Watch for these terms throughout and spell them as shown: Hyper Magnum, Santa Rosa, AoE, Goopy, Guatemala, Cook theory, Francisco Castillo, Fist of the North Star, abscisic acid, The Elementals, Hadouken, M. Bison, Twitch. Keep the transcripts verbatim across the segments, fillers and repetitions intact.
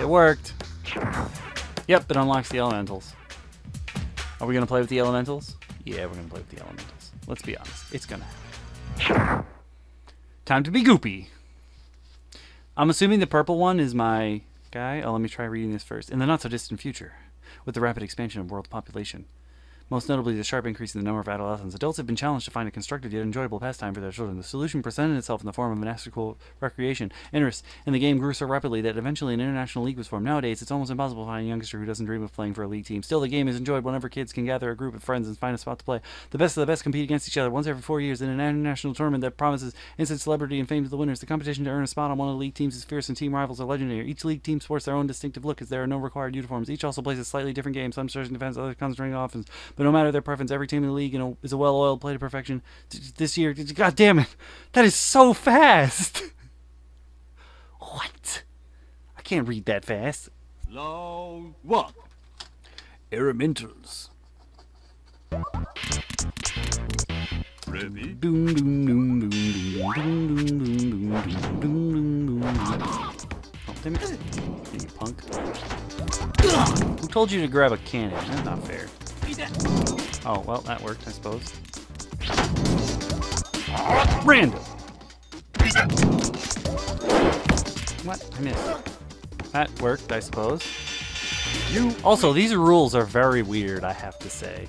It worked. Yep, it unlocks the elementals. Are we gonna play with the elementals? Yeah, we're gonna play with the elementals. Let's be honest, it's gonna happen. Time to be goopy. I'm assuming the purple one is my guy. Oh, let me try reading this first. In the not-so-distant future, with the rapid expansion of world population, most notably the sharp increase in the number of adolescents, adults have been challenged to find a constructive yet enjoyable pastime for their children. The solution presented itself in the form of an astronomical recreation. Interest in the game grew so rapidly that eventually an international league was formed. Nowadays, it's almost impossible to find a youngster who doesn't dream of playing for a league team. Still, the game is enjoyed whenever kids can gather a group of friends and find a spot to play. The best of the best compete against each other once every four years in an international tournament that promises instant celebrity and fame to the winners. The competition to earn a spot on one of the league teams is fierce and team rivals are legendary. Each league team sports their own distinctive look as there are no required uniforms. Each also plays a slightly different game, some searching defense, others concentrating on offense. But no matter their preference, every team in the league you know, is a well-oiled play to perfection. This year, god damn it, that is so fast. What? I can't read that fast. Long one. Elementals. Ready? Oh, damn it. You punk. Who told you to grab a cannon? That's not fair. Oh, well, that worked, I suppose. Random! What? I missed. That worked, I suppose. You. Also, these rules are very weird, I have to say.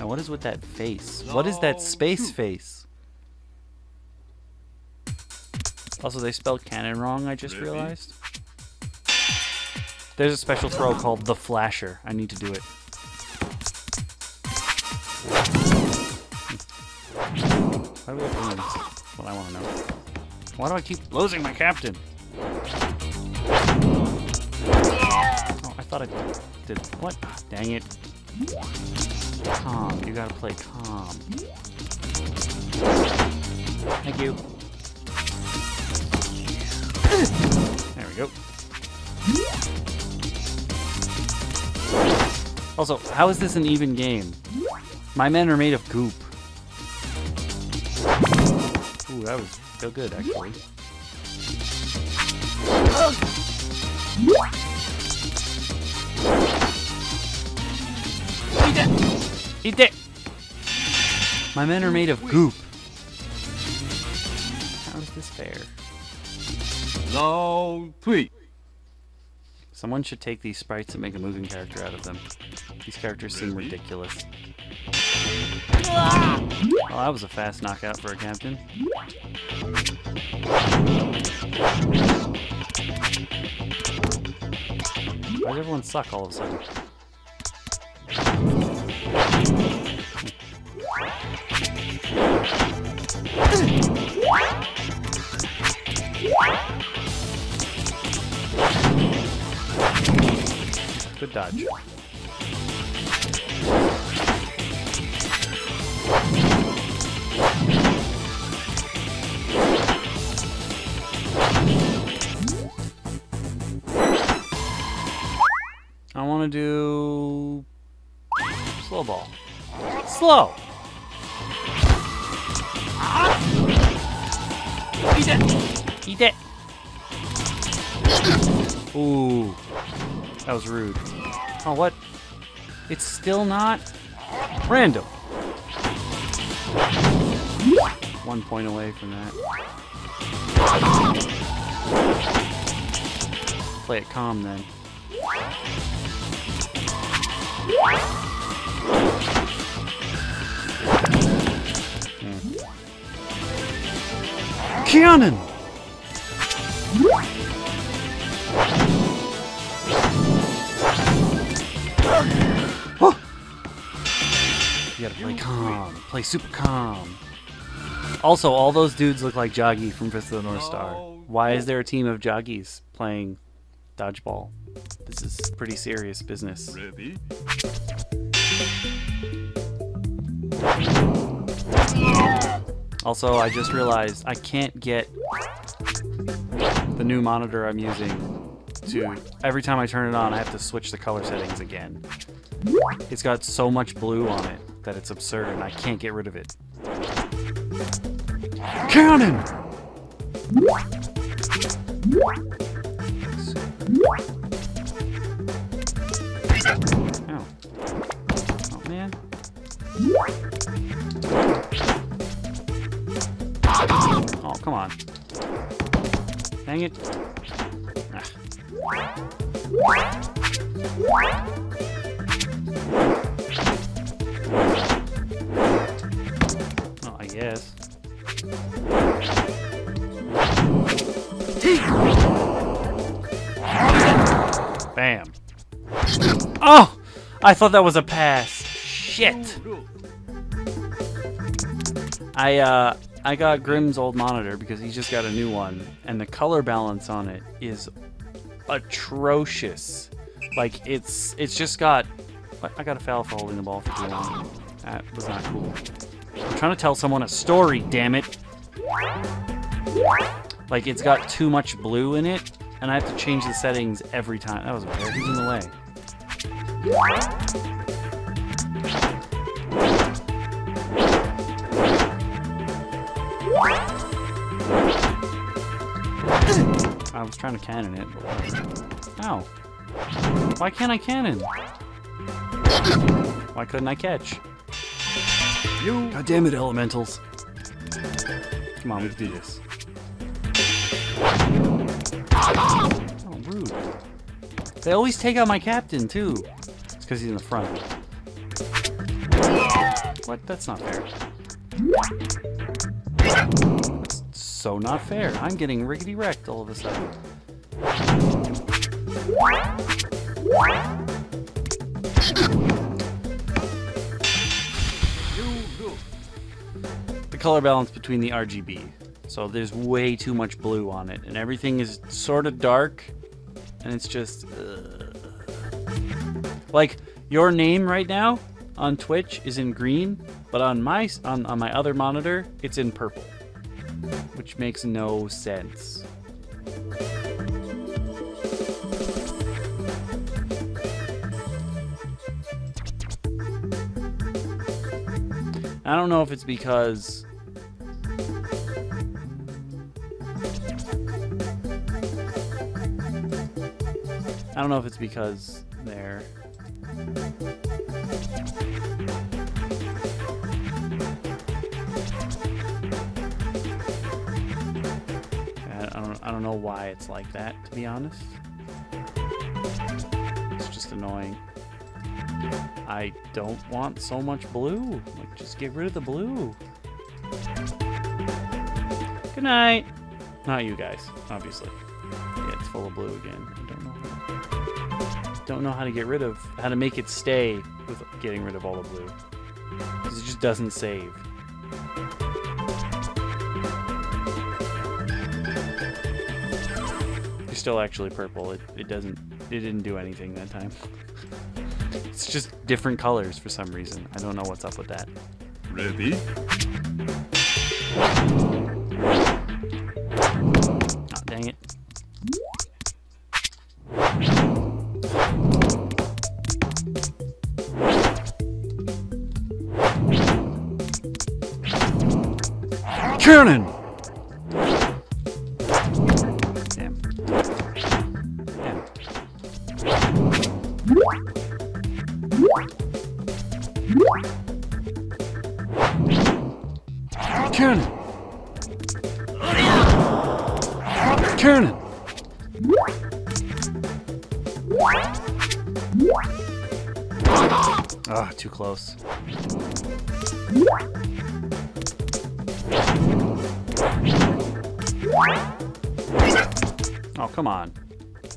Now, what is with that face? What is that space face? Also, they spelled cannon wrong, I just realized. There's a special throw called the Flasher. I need to do it. Why do we have to win? That's what I want to know. Why do I keep losing my captain? Oh, I thought I did. What? Dang it. Calm. You gotta play calm. Thank you. There we go. Also, how is this an even game? My men are made of goop. Ooh, that was so good, actually. Eat it! My men are made of goop. How is this fair? Long three. Someone should take these sprites and make a moving character out of them. These characters seem ridiculous. Well, that was a fast knockout for a captain. Why does everyone suck all of a sudden? Good dodge. I want to do slow ball. Slow. Eat it. Eat it. Ooh, that was rude. Oh, what? It's still not random. One point away from that. Play it calm then. Mm. Cannon! Oh. You gotta play calm. Play super calm. Also, all those dudes look like Joggy from Fist of the North Star. Why is there a team of Joggies playing dodgeball? This is pretty serious business. Ready? Also, I just realized I can't get the new monitor I'm using to... Every time I turn it on, I have to switch the color settings again. It's got so much blue on it that it's absurd, and I can't get rid of it. Cannon! Oh. Oh, man. Oh, come on. Dang it. Ugh. Oh, I guess. Bam. Oh! I thought that was a pass. Shit. I, uh, I got Grimm's old monitor because he just got a new one. And the color balance on it is atrocious. Like, it's, it's just got... I got a foul for holding the ball for too long. That was not cool. I'm trying to tell someone a story, damn it. Like, it's got too much blue in it. And I have to change the settings every time. That was a bear. He's in the way. I was trying to cannon it. Ow. Why can't I cannon? Why couldn't I catch? You. God damn it, elementals. Come on, we can do this. Oh, rude. They always take out my captain, too. It's because he's in the front. What? That's not fair. That's so not fair. I'm getting riggedy wrecked all of a sudden. The color balance between the R G B. So there's way too much blue on it, and everything is sort of dark, and it's just... Ugh. Like, your name right now on Twitch is in green, but on my, on, on my other monitor, it's in purple. Which makes no sense. I don't know if it's because... I don't know if it's because they're... I don't, I don't know why it's like that, to be honest. It's just annoying. I don't want so much blue. Like, just get rid of the blue. Good night. Not you guys, obviously. Yeah, it's full of blue again. I don't know. Don't know how to get rid of, how to make it stay with getting rid of all the blue. Because it just doesn't save. You're still actually purple. It, it doesn't, it didn't do anything that time. It's just different colors for some reason. I don't know what's up with that. Ready? Oh, dang it. Cannon! Damn. Damn. Cannon! Cannon! Ah, too close. Oh, come on.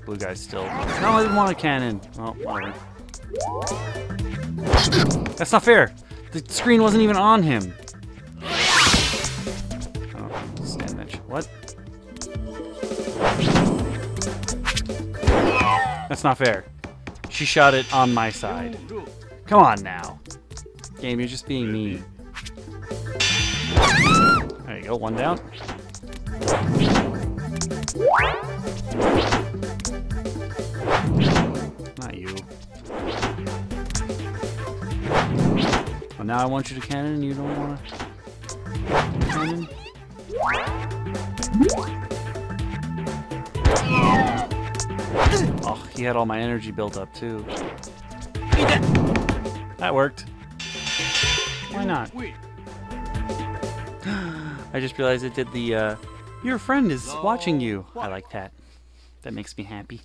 Blue guy's still... No, I didn't want a cannon. Oh, whatever. That's not fair. The screen wasn't even on him. Oh, damage. What? That's not fair. She shot it on my side. Come on now. Game, you're just being mean. There you go, one down. Not you. Well, now I want you to cannon, you don't want to cannon? he had all my energy built up too. That worked. Why not? I just realized it did the, uh, your friend is watching you. I like that. That makes me happy.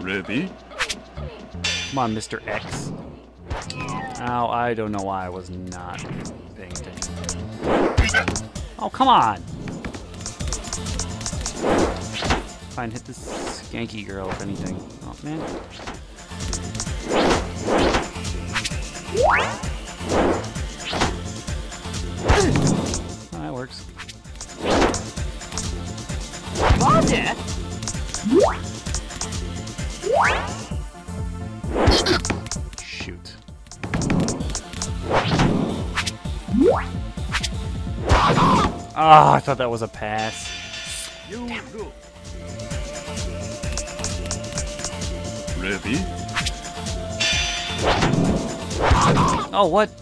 Ready? Come on, Mister X. Ow, I don't know why I was not paying attention. Oh, come on! Fine, hit this skanky girl, if anything. Oh, man. Oh, that works. Shoot. Ah, oh, I thought that was a pass. Damn. Ready? Oh, what?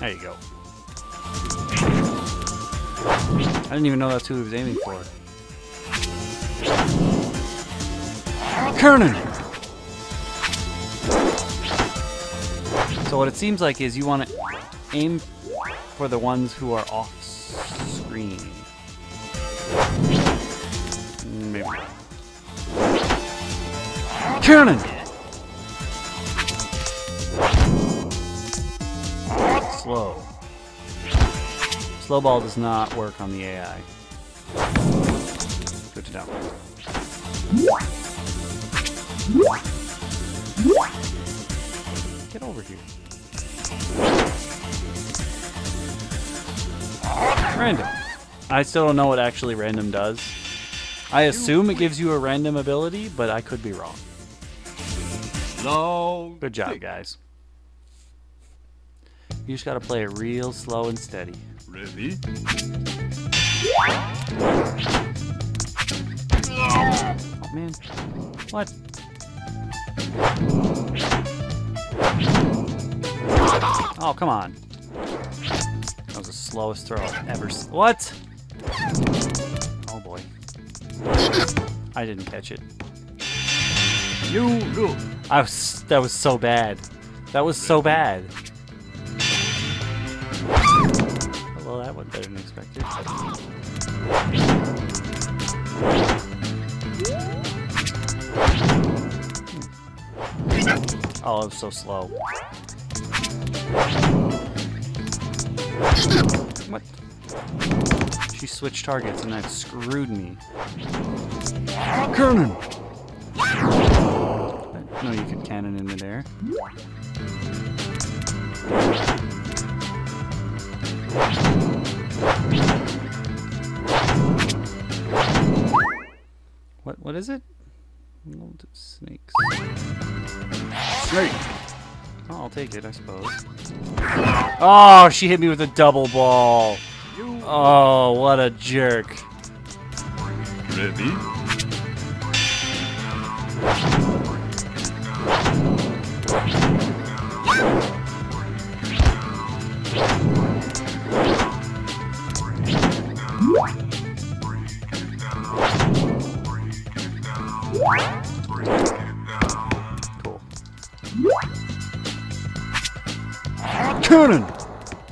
There you go. I didn't even know that's who he was aiming for. Kernan! So what it seems like is you want to aim for the ones who are off screen. Maybe. Kernan! Slow. Slow ball does not work on the A I. Good to know. Get over here. Random. I still don't know what actually random does. I assume it gives you a random ability, but I could be wrong. No. Good job, guys. You just gotta play it real slow and steady. Really? Oh man. What? Oh, come on. That was the slowest throw I've ever seen. What? Oh boy. I didn't catch it. You look. I was, that was so bad. That was so bad. Well, that went better than expected. Hmm. Oh, it was so slow. What? She switched targets and that screwed me. Cannon! I didn't know you could cannon in midair. What what is it? Old snakes. Snake. Oh, I'll take it, I suppose. Oh, she hit me with a double ball. Oh, what a jerk. Ready?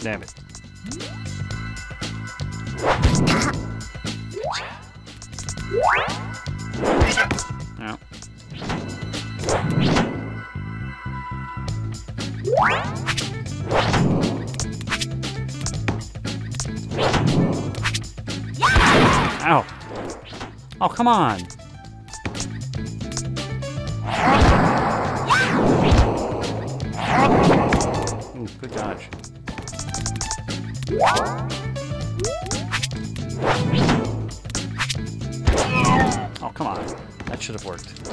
Damn it. No. Ow. Oh, come on. Good dodge. Oh, come on. That should have worked.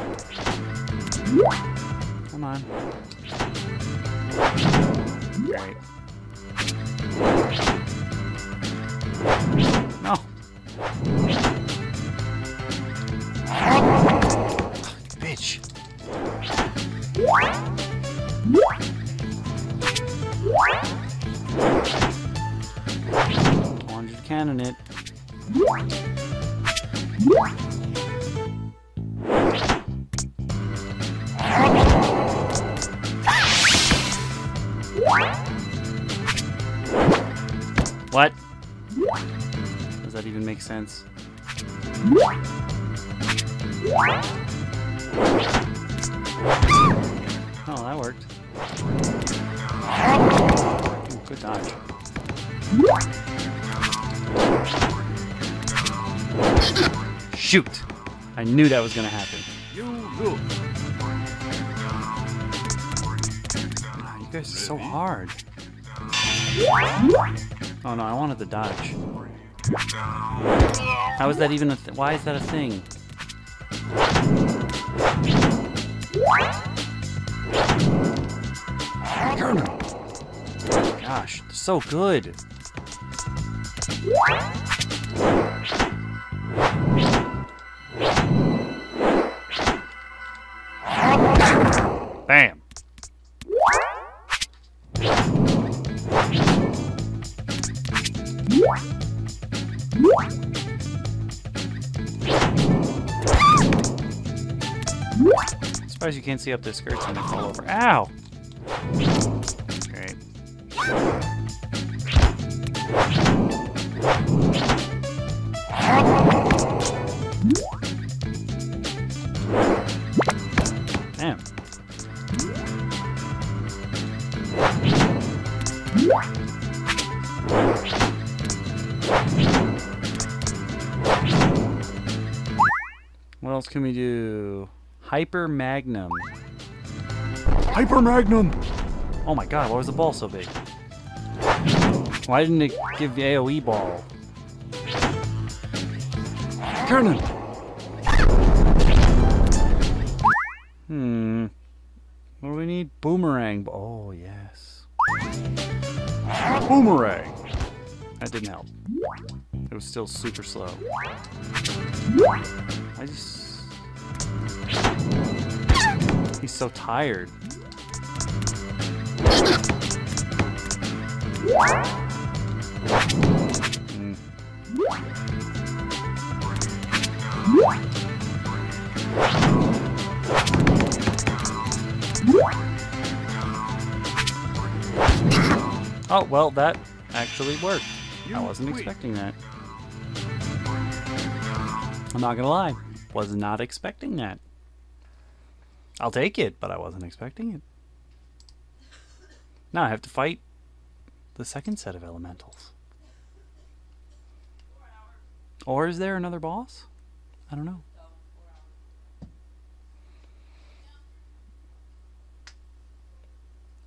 Come on. Great. No. Bitch. What? Does that even make sense? Oh, that worked. Ooh, good dodge. Shoot! I knew that was gonna happen. You lose. Oh, you guys are so hard. Oh no, I wanted the dodge. How is that even a th- why is that a thing? Gosh, they're so good. Bam. I'm surprised you can't see up their skirts when they fall over. Ow! Great. Damn. What else can we do? Hyper Magnum. Hyper Magnum! Oh my god, why was the ball so big? Why didn't it give the AoE ball? Cannon! Hmm. What do we need? Boomerang. Oh, yes. Boomerang! That didn't help. It was still super slow. I just... He's so tired. Mm. Oh, well, that actually worked. I wasn't expecting that. I'm not gonna lie. Was not expecting that. I'll take it, but I wasn't expecting it. Now I have to fight the second set of elementals. Or is there another boss? I don't know.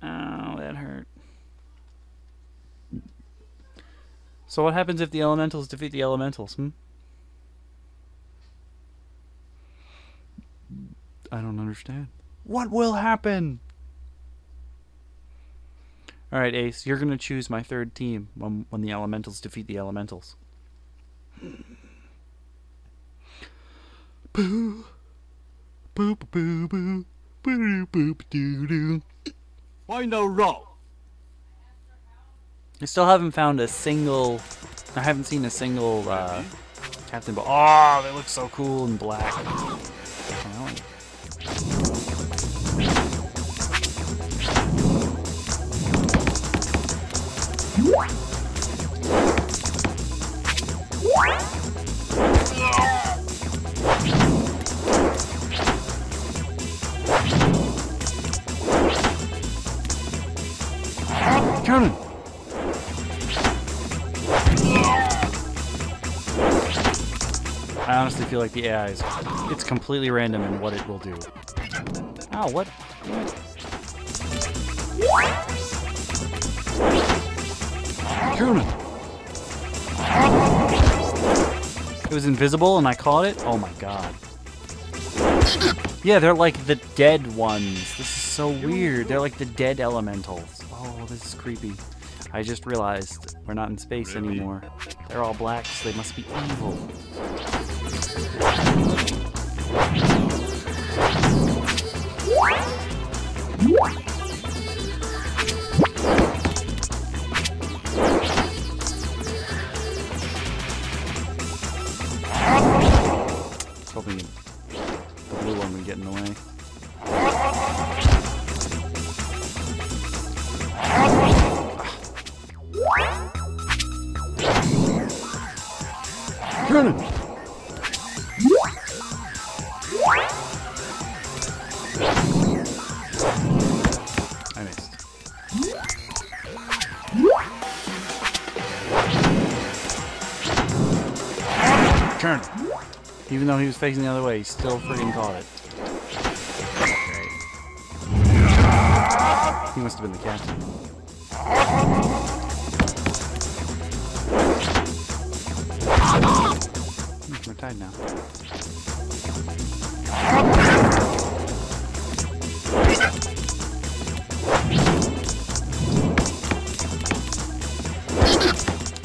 Oh, that hurt. So what happens if the elementals defeat the elementals, hmm? I don't understand. What will happen? All right, Ace, you're going to choose my third team when, when the elementals defeat the elementals. Boo. Boop, boo, boo. Boop, boop, doo, doo. Why no wrong? I still haven't found a single... I haven't seen a single uh, Captain... Bo- oh, they look so cool in black. Oh. Cannon. I honestly feel like the A I is it's completely random in what it will do. Ow, what? It was invisible and I caught it? Oh my god. Yeah, they're like the dead ones. This is so weird. They're like the dead elementals. Oh, this is creepy. I just realized we're not in space really? anymore. They're all black, so they must be evil. Hoping the blue one would get in the way. cannon! I missed. Cannon! Even though he was facing the other way, he still freaking caught it. He must have been the captain. Died now.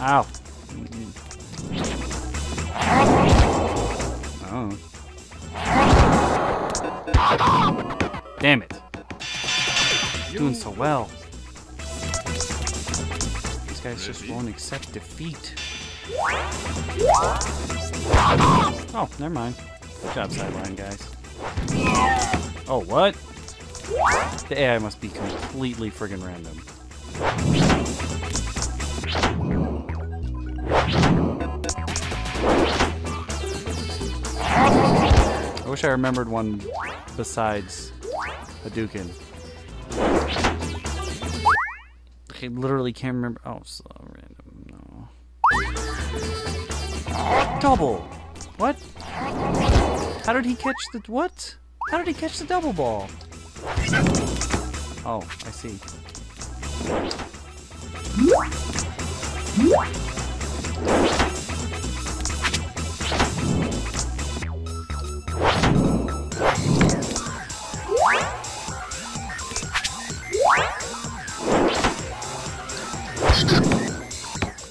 Ow. Oh. Damn it. Doing so well. These guys just won't accept defeat. Oh, never mind. Good job, sideline guys. Oh, what? The A I must be completely friggin' random. I wish I remembered one besides Hadouken. I literally can't remember. Oh, so random. No. Double! What? How did he catch the... what? How did he catch the double ball? Oh, I see.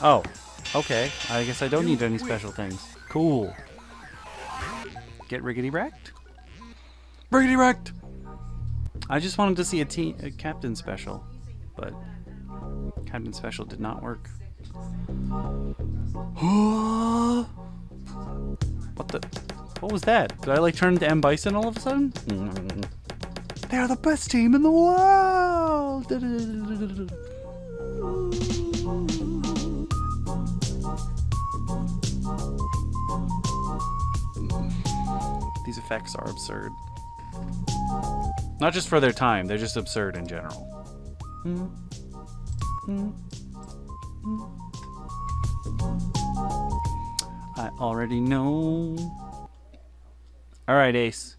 Oh. Okay, I guess I don't need any special things. Cool. Get riggedy wrecked? Riggedy wrecked! I just wanted to see a, team, a captain special, but captain special did not work. What the? What was that? Did I like turn into M. Bison all of a sudden? They are the best team in the world! These effects are absurd. Not just for their time, they're just absurd in general. Mm. Mm. Mm. I already know. Alright, Ace.